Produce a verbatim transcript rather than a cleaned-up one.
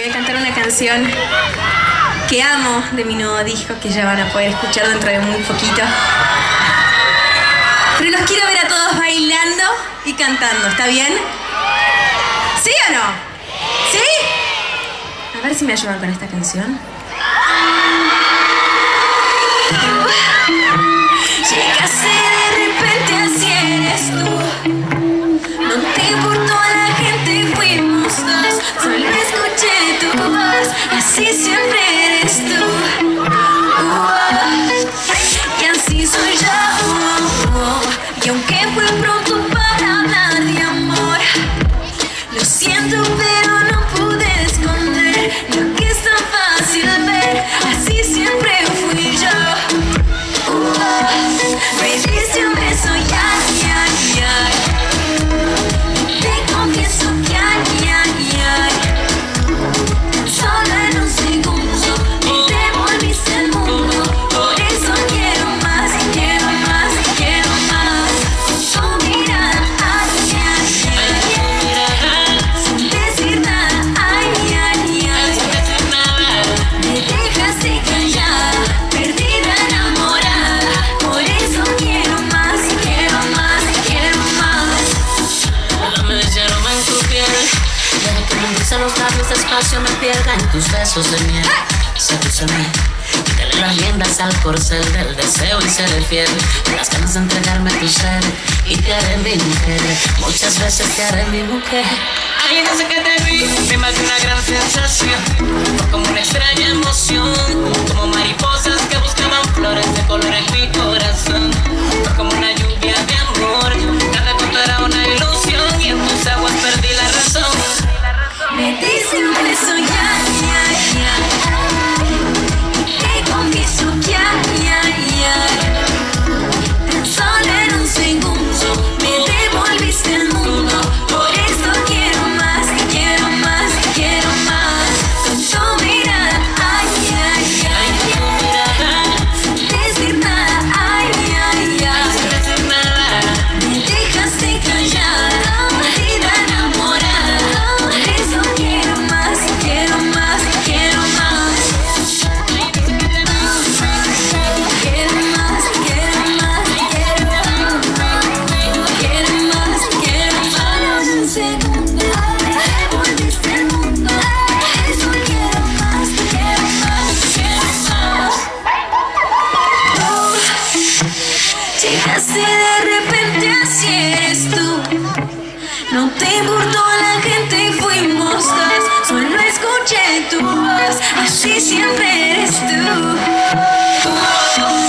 Voy a cantar una canción que amo de mi nuevo disco, que ya van a poder escuchar dentro de muy poquito. Pero los quiero ver a todos bailando y cantando, ¿está bien? ¿Sí o no? ¿Sí? A ver si me ayudan con esta canción. Llegaste de repente, así eres tú. No te importó a la gente, fuimos dos. Solo escuché tu voz, así siempre eres tú. Uh, y así soy yo. Uh, y aunque fue pronto para hablar de amor, lo siento, pero no pude esconder lo que es tan fácil ver. Así siempre fui yo. Me diste un beso, ya, ya, ya. Te confieso que, ya, ya, tan solo en un segundo me devolviste el mundo. Por eso quiero más, quiero más, quiero más. Con tu mirada, ay, ay, ay. Sin decir nada, ay, ay, ay. Me dejaste callar, perdida enamorada. Por eso quiero más, quiero más, quiero más. Cuando me hicieron en tu piel, deja que me dicen los labios despacio, me pierdan tus besos de miel. Sedúceme, quítale las riendas al corcel del deseo y seré fiel. Me das ganas de entregarme tu ser y te haré mi mujer. Muchas veces te haré mi mujer. Ay, desde que te vi, me invadió una gran sensación. Fue como una extraña emoción, como mariposas que buscaban flores de color en mi corazón. Fue como una lluvia de amor, cada cosa era una ilusión y en tus aguas perdí la razón. Me dicen un beso, ya, ya, ya. Te confieso que, ya, ya, ya. Tan solo en un segundo me devolviste el mundo. Por eso quiero más, quiero más, quiero más. Con tu mirada, ay, ay, ay. Sin decir nada, ay, ay, ay. Me dejaste callar, perdida enamorada. Por eso quiero más, quiero más, quiero más. Quiero más, quiero más, quiero más. Quiero más, quiero más. Solo en un segundo me volviste el mundo. Por eso quiero más, quiero más, quiero más. Tú llegaste de repente, así eres tú. No te importó la gente, fuimos dos. Solo escuché tu voz, así siempre eres tú. Oh, oh, oh.